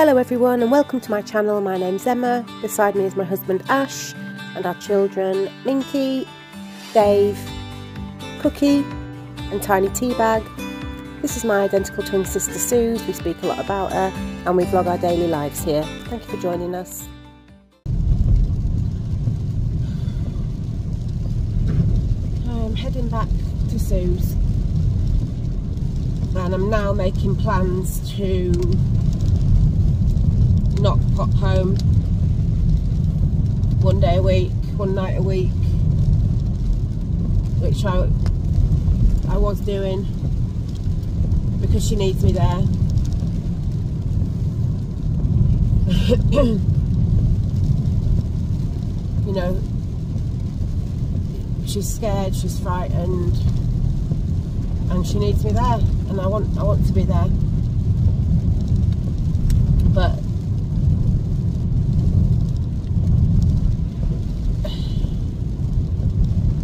Hello everyone and welcome to my channel. My name's Emma, beside me is my husband Ash and our children Minky, Dave, Cookie and Tiny Teabag. This is my identical twin sister Suze. We speak a lot about her and we vlog our daily lives here. Thank you for joining us. I'm heading back to Suze and I'm now making plans to not pop home one day a week, one night a week, which I was doing because she needs me there. You know, she's scared, she's frightened and she needs me there and I want to be there. But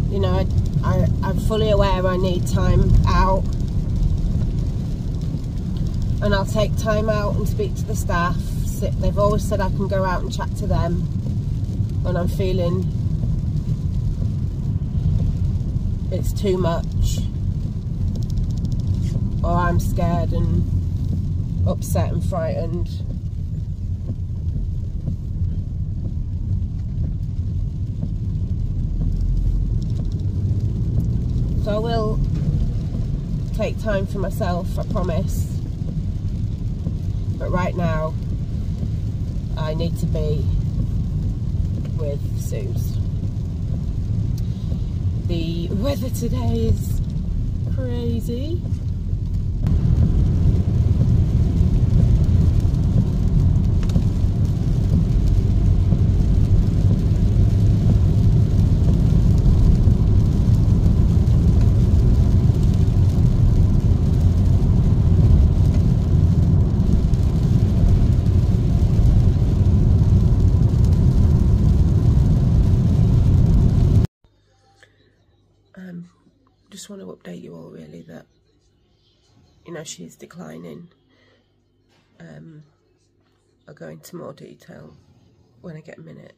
you know, I'm fully aware I need time out and I'll take time out and speak to the staff. They've always said I can go out and chat to them when I'm feeling it's too much or I'm scared and upset and frightened. So I will take time for myself, I promise, but right now I need to be with Suze. The weather today is crazy. Just want to update you all really that, you know, she's declining. I'll go into more detail when I get a minute,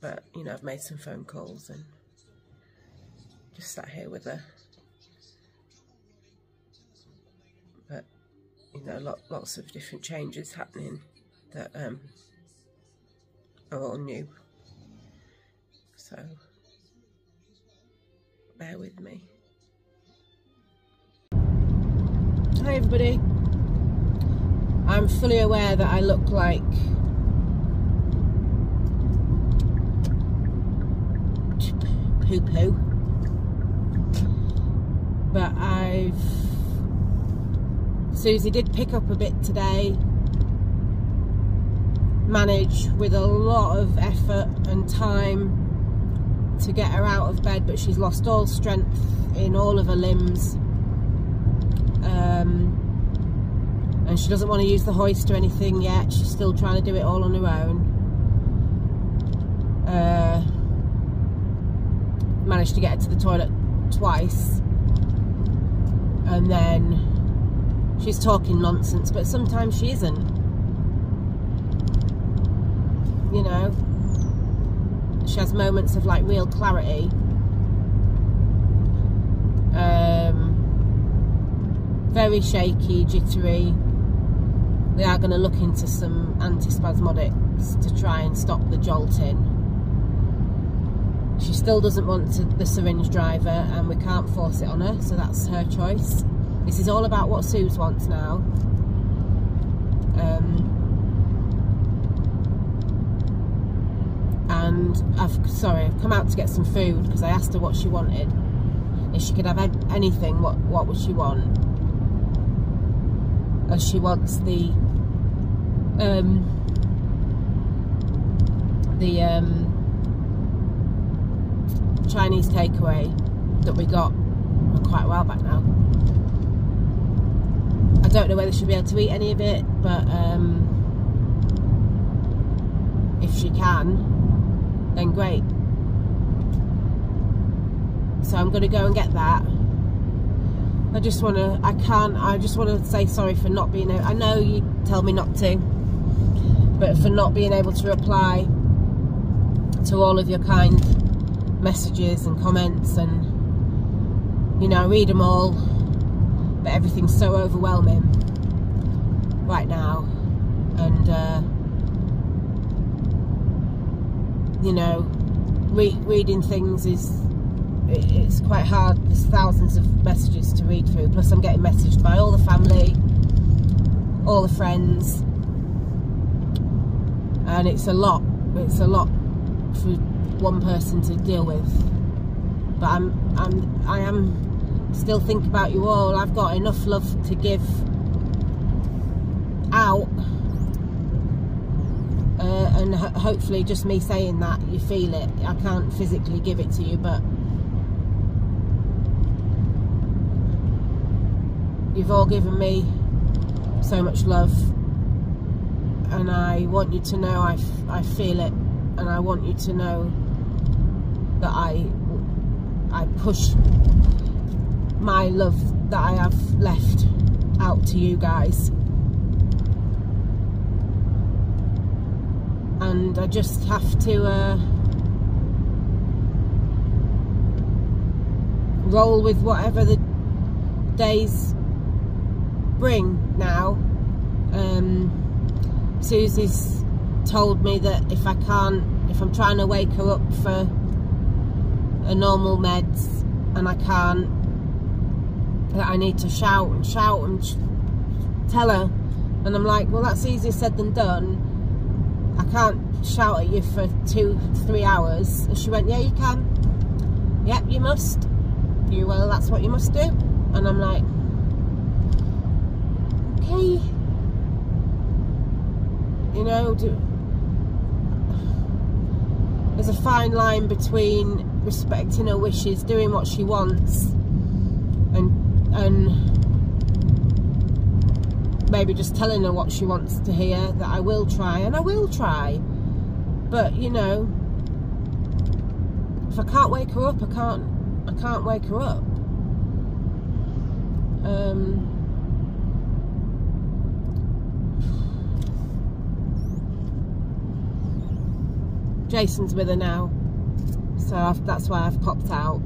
but you know, I've made some phone calls and just sat here with her, but you know, lots of different changes happening that are all new, so bear with me. Hi everybody. I'm fully aware that I look like poo poo, but Susie did pick up a bit today, managed with a lot of effort and time to get her out of bed, but she's lost all strength in all of her limbs, and she doesn't want to use the hoist or anything yet. She's still trying to do it all on her own. Managed to get her to the toilet twice, and then she's talking nonsense, but sometimes she isn't, you know. She has moments of like real clarity, very shaky, jittery. They are going to look into some antispasmodics to try and stop the jolting. She still doesn't want the syringe driver and we can't force it on her, so that's her choice. This is all about what Suze wants now. And I've come out to get some food because I asked her what she wanted. If she could have anything, what would she want? And she wants the Chinese takeaway that we got quite a while back now. I don't know whether she'll be able to eat any of it, but if she can, then great. So I'm going to go and get that. I just want to say sorry for not being able, I know you tell me not to, but for not being able to reply to all of your kind messages and comments, and you know, I read them all, but everything's so overwhelming right now, and you know, reading things is, it's quite hard. There's thousands of messages to read through, plus I'm getting messaged by all the family, all the friends, and it's a lot for one person to deal with, but I am still thinking about you all. I've got enough love to give out, and hopefully just me saying that you feel it. I can't physically give it to you, but you've all given me so much love, and I want you to know I feel it, and I want you to know that I push my love that I have left out to you guys, and I just have to roll with whatever the days bring now. Susie's told me that if I'm trying to wake her up for a normal meds and I can't, that I need to shout and tell her, and I'm like, well, that's easier said than done. I can't shout at you for 2-3 hours. And she went, yeah, you can. Yep, you must. You will, that's what you must do. And I'm like, okay, you know, there's a fine line between respecting her wishes, doing what she wants, and maybe just telling her what she wants to hear, that I will try, and I will try, but you know, if I can't wake her up, I can't wake her up. Jason's with her now, so that's why I've popped out,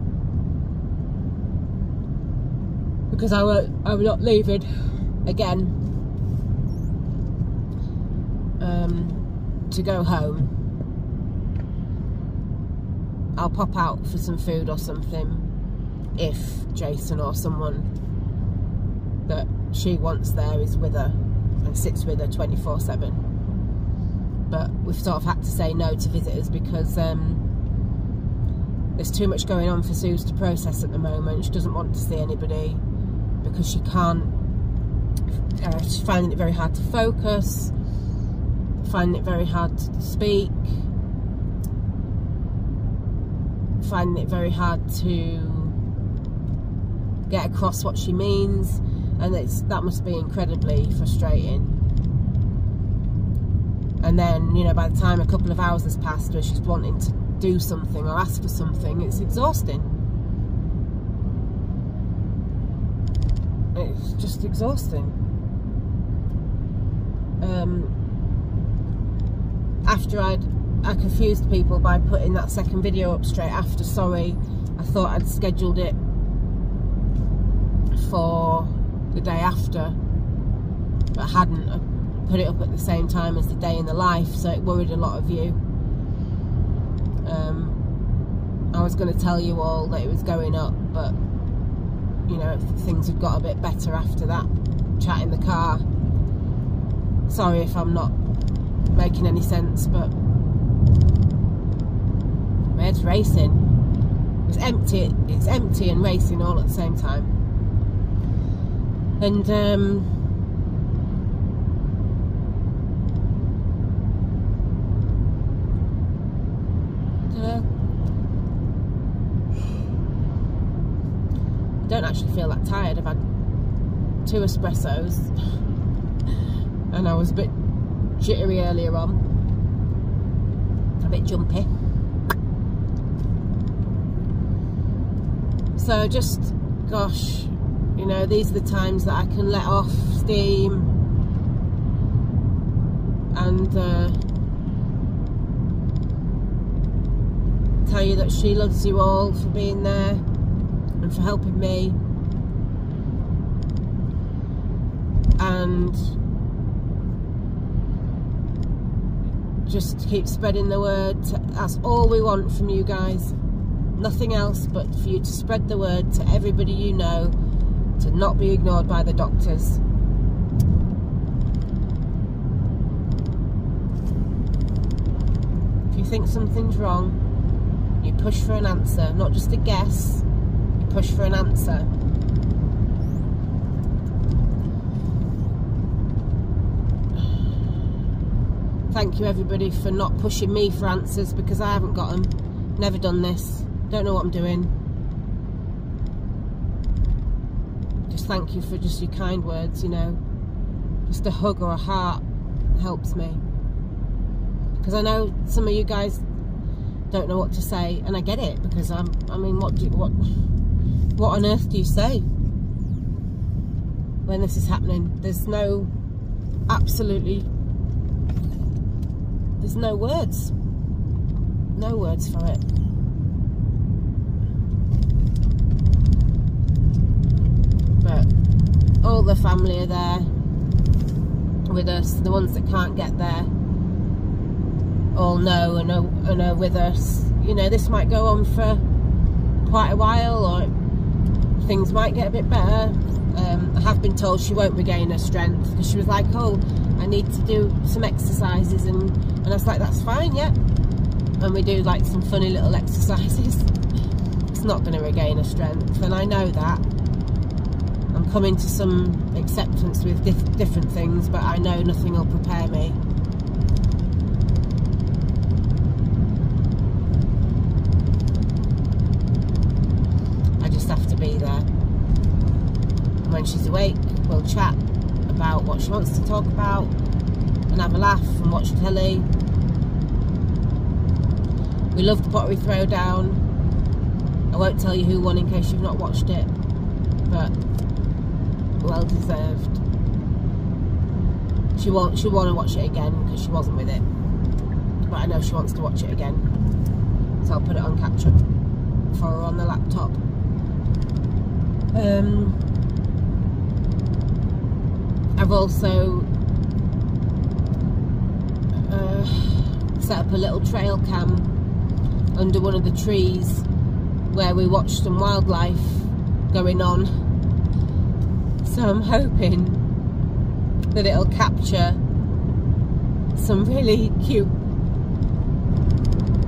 because I'm not leaving again to go home. I'll pop out for some food or something if Jason or someone that she wants there is with her and sits with her 24/7. But we've sort of had to say no to visitors because there's too much going on for Suze to process at the moment. She doesn't want to see anybody because she can't, she's finding it very hard to focus, finding it very hard to speak, finding it very hard to get across what she means, and that must be incredibly frustrating. And then, you know, by the time a couple of hours has passed where she's wanting to do something or ask for something, it's exhausting. It's just exhausting. After I confused people by putting that second video up straight after, sorry, I thought I'd scheduled it for the day after, but I hadn't. I put it up at the same time as the day in the life, so it worried a lot of you. I was going to tell you all that it was going up, but you know, things have got a bit better after that chat in the car. Sorry if I'm not making any sense, but my head's racing. It's empty and racing all at the same time. And I don't actually feel that tired. I've had 2 espressos and I was a bit jittery earlier on, a bit jumpy, so just, gosh, you You know, these are the times that I can let off steam and tell you that she loves you all for being there and for helping me. And just keep spreading the word. That's all we want from you guys. Nothing else but for you to spread the word to everybody you know, to not be ignored by the doctors. If you think something's wrong, you push for an answer, not just a guess, you push for an answer. Thank you everybody for not pushing me for answers, because I haven't got them. Never done this. Don't know what I'm doing. Just thank you for just your kind words, you know. Just a hug or a heart helps me. Because I know some of you guys don't know what to say, and I get it, because I mean, what on earth do you say when this is happening? There's no, absolutely, there's no words. No words for it. But all the family are there with us. The ones that can't get there all know and are with us. You know, this might go on for quite a while, or things might get a bit better. I have been told she won't regain her strength, because she was like, oh, I need to do some exercises, and I was like, that's fine, yeah. And we do like some funny little exercises. It's not going to regain her strength, and I know that. I'm coming to some acceptance with different things, but I know nothing will prepare me. I just have to be there. When she's awake, we'll chat about what she wants to talk about and have a laugh and watch telly. We love the Pottery Throwdown. I won't tell you who won in case you've not watched it, but well deserved. She'll want to watch it again, because she wasn't with it, but I know she wants to watch it again, so I'll put it on catch up for her on the laptop. I've also set up a little trail cam under one of the trees where we watched some wildlife going on, so I'm hoping that it'll capture some really cute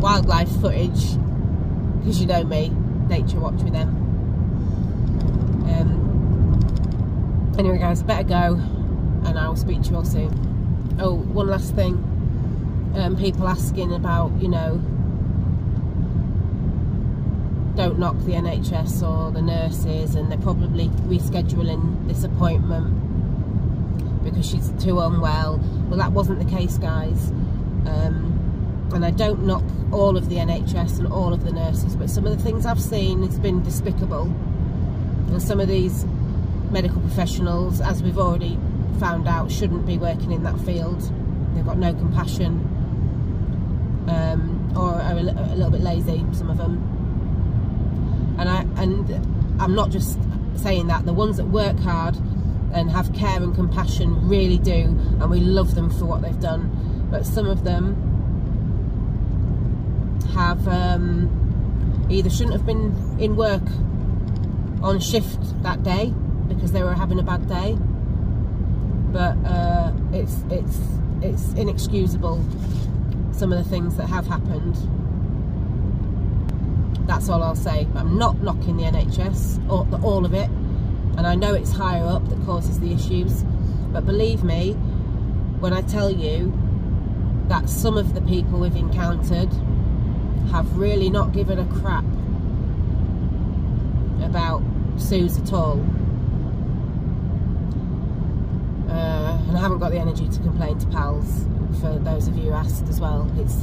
wildlife footage, because you know me, nature watch with them. Anyway guys, I better go, and I will speak to you all soon. Oh, one last thing. People asking about, you know, don't knock the NHS or the nurses, and they're probably rescheduling this appointment because she's too unwell. Well, that wasn't the case, guys. And I don't knock all of the NHS and all of the nurses, but some of the things I've seen, it's been despicable. And some of these medical professionals, as we've already found out, shouldn't be working in that field. They've got no compassion, or are a little bit lazy, some of them. And I'm not just saying that. The ones that work hard and have care and compassion really do, and we love them for what they've done. But some of them have either shouldn't have been in work on shift that day because they were having a bad day. But it's inexcusable, some of the things that have happened. That's all I'll say. I'm not knocking the NHS, or all of it, and I know it's higher up that causes the issues, but believe me when I tell you that some of the people we've encountered have really not given a crap about Suze at all. And I haven't got the energy to complain to pals, for those of you who asked as well. It's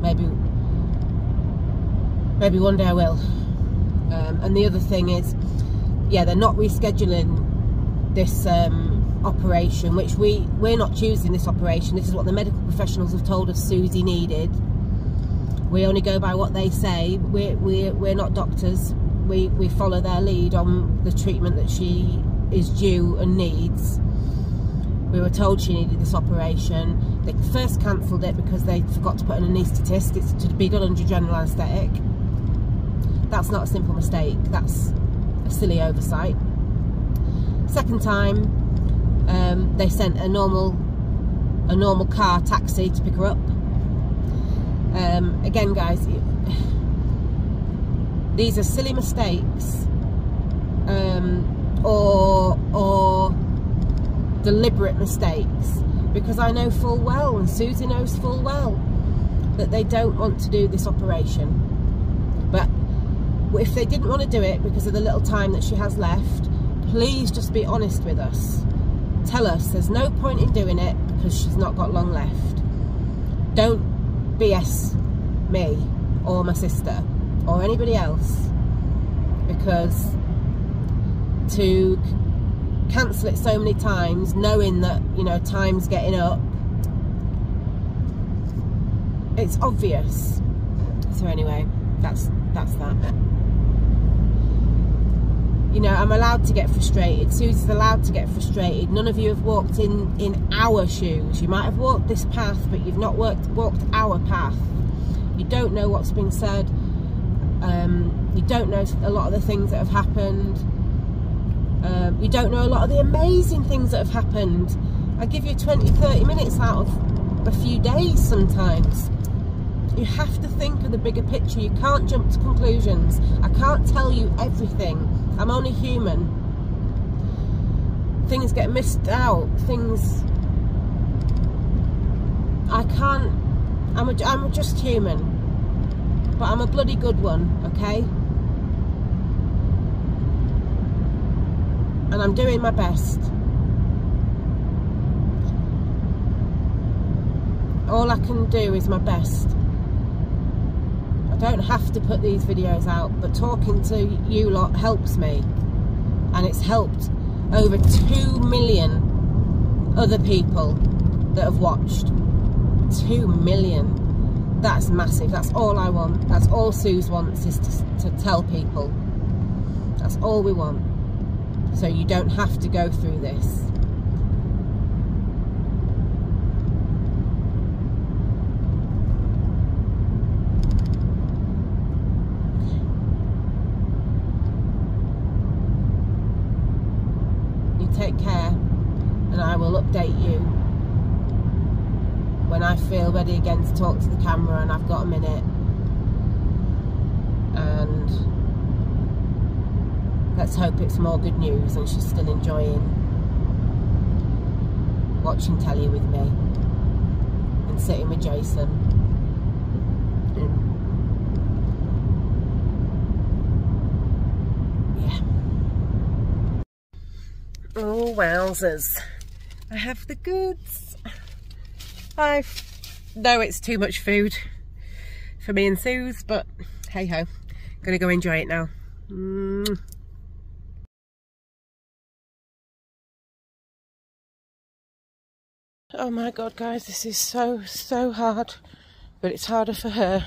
maybe one day I will. And the other thing is, yeah, they're not rescheduling this operation, which we're not choosing this operation. This is what the medical professionals have told us Susie needed. We only go by what they say. We're not doctors. We follow their lead on the treatment that she is due and needs. We were told she needed this operation. They first cancelled it because they forgot to put an anaesthetist. It's to be done under general anaesthetic. That's not a simple mistake. That's a silly oversight. Second time, they sent a normal car taxi to pick her up. Again, guys, these are silly mistakes, or deliberate mistakes, because I know full well, and Susie knows full well, that they don't want to do this operation. But if they didn't want to do it because of the little time that she has left, please just be honest with us. Tell us there's no point in doing it because she's not got long left. Don't BS me or my sister or anybody else, because to cancel it so many times, knowing that, you know, time's getting up, it's obvious. So anyway, that's that. You know, I'm allowed to get frustrated. Susie's allowed to get frustrated. None of you have walked in our shoes. You might have walked this path, but you've not walked our path. You don't know what's been said. You don't know a lot of the things that have happened. You don't know a lot of the amazing things that have happened. I give you 20-30 minutes out of a few days sometimes. You have to think of the bigger picture. You can't jump to conclusions. I can't tell you everything. I'm only human. Things get missed out. Things... I can't... I'm just human. But I'm a bloody good one, okay? And I'm doing my best. All I can do is my best. I don't have to put these videos out, but talking to you lot helps me. And it's helped over 2 million other people that have watched. 2 million. That's massive. That's all I want. That's all Suze wants, is to tell people. That's all we want. So you don't have to go through this. You take care, and I will update you when I feel ready again to talk to the camera and I've got a minute. And let's hope it's more good news and she's still enjoying watching telly with me and sitting with Jason. Yeah. Oh, wowzers. I have the goods. I know it's too much food for me and Suze, but hey ho, gonna go enjoy it now. Mm. Oh my god, guys, this is so hard, but it's harder for her.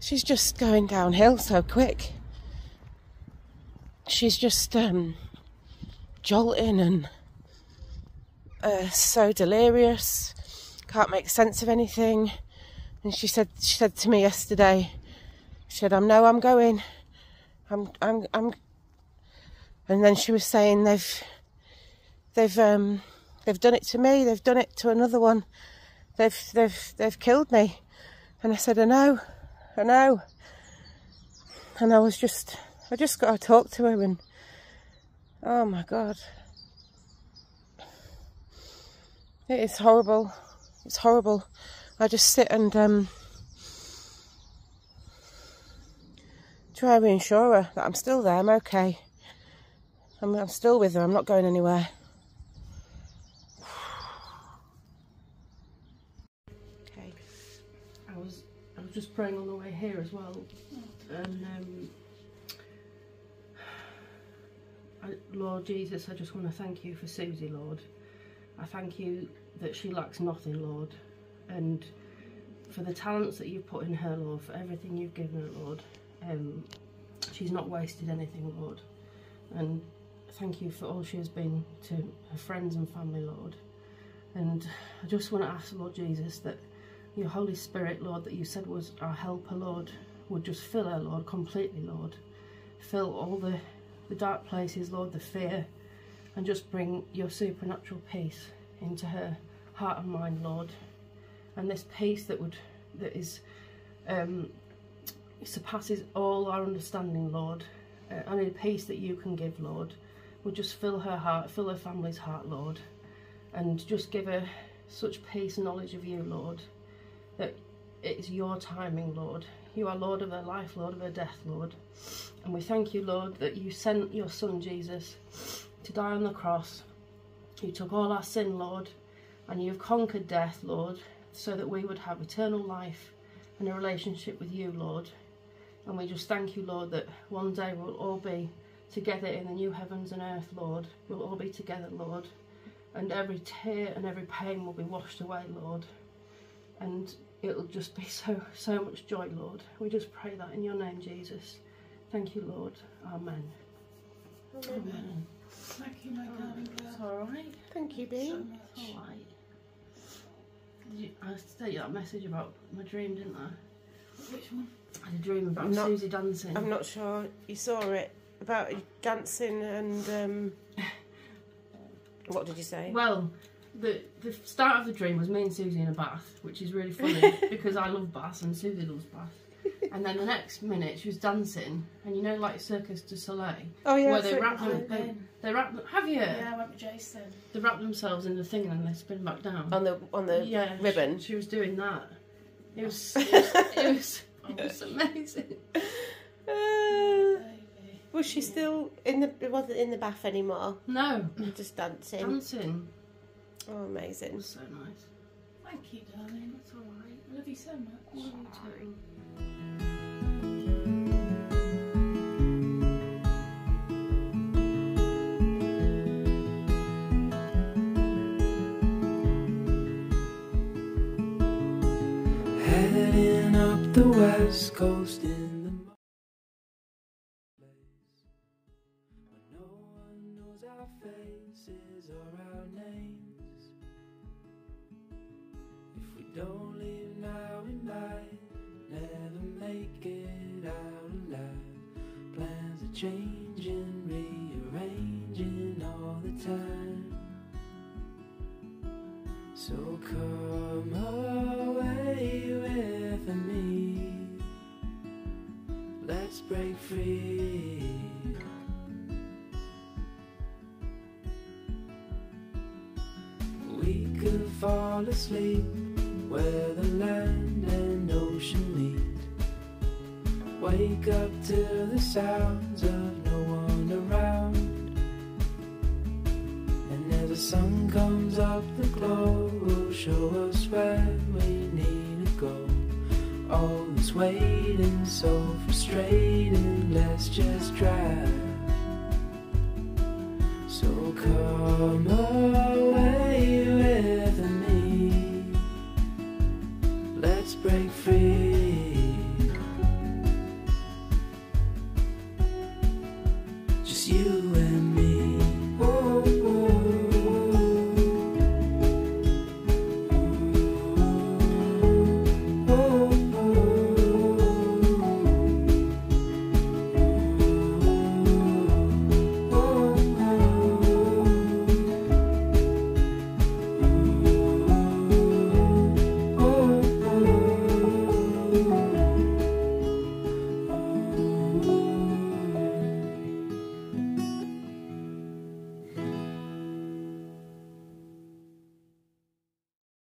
She's just going downhill so quick. She's just jolting and so delirious, can't make sense of anything. And she said to me yesterday, she said, I'm going, and then she was saying they've done it to me, they've done it to another one, they've killed me. And I said, I know, and I just got to talk to her. And oh my god, it is horrible. It's horrible. I just sit and try and reassure her that I'm still there. I'm okay. I'm still with her. I'm not going anywhere. Okay. I was just praying on the way here as well, and Lord Jesus, I just want to thank you for Susie, Lord. I thank you that she lacks nothing, Lord, and for the talents that you've put in her, Lord, for everything you've given her, Lord. She's not wasted anything, Lord, and thank you for all she has been to her friends and family, Lord. And I just want to ask, Lord Jesus, that your Holy Spirit, Lord, that you said was our helper, Lord, would just fill her, Lord, completely, Lord. Fill all the dark places, Lord, the fear, and just bring your supernatural peace into her heart and mind, Lord. And this peace that surpasses all our understanding, Lord. I need a peace that you can give, Lord. Would just fill her heart, fill her family's heart, Lord, and just give her such peace and knowledge of you, Lord, that it's your timing, Lord. You are Lord of her life, Lord of her death, Lord. And we thank you, Lord, that you sent your son Jesus to die on the cross. You took all our sin, Lord, and you've conquered death, Lord, so that we would have eternal life and a relationship with you, Lord. And we just thank you, Lord, that one day we'll all be together in the new heavens and earth, Lord. We'll all be together, Lord. And every tear and every pain will be washed away, Lord. And it'll just be so much joy, Lord. We just pray that in your name, Jesus. Thank you, Lord. Amen. Amen. Amen. Thank you, my darling girl. It's all right. Thank you, Bea. So all right. I sent you that message about my dream, didn't I? Which one? I had a dream about Susie dancing. I'm not sure you saw it. About dancing and... What did you say? Well, the start of the dream was me and Susie in a bath, which is really funny because I love baths and Susie loves baths. And then the next minute she was dancing, and you know, like Cirque du Soleil. Oh yeah, where they wrap them. Have you? Yeah, I went with Jason. They wrap themselves in the thing and then they spin back down. On the ribbon. She was doing that. It was amazing. Was she still in the? Wasn't in the bath anymore. No, just dancing. Dancing. Oh, amazing! It was so nice. Thank you, darling. That's all right. I love you so much. I love you too. Heading up the west coast in the place where no one knows our faces or our names. If we don't leave now, we might never make it out alive. Plans are changing, rearranging all the time. So come away with me. Let's break free. We could fall asleep where the land and ocean meet. Wake up to the sounds of no one around. The sun comes up, the glow will show us where we need to go. All this waiting, so frustrating, let's just drive. So come on.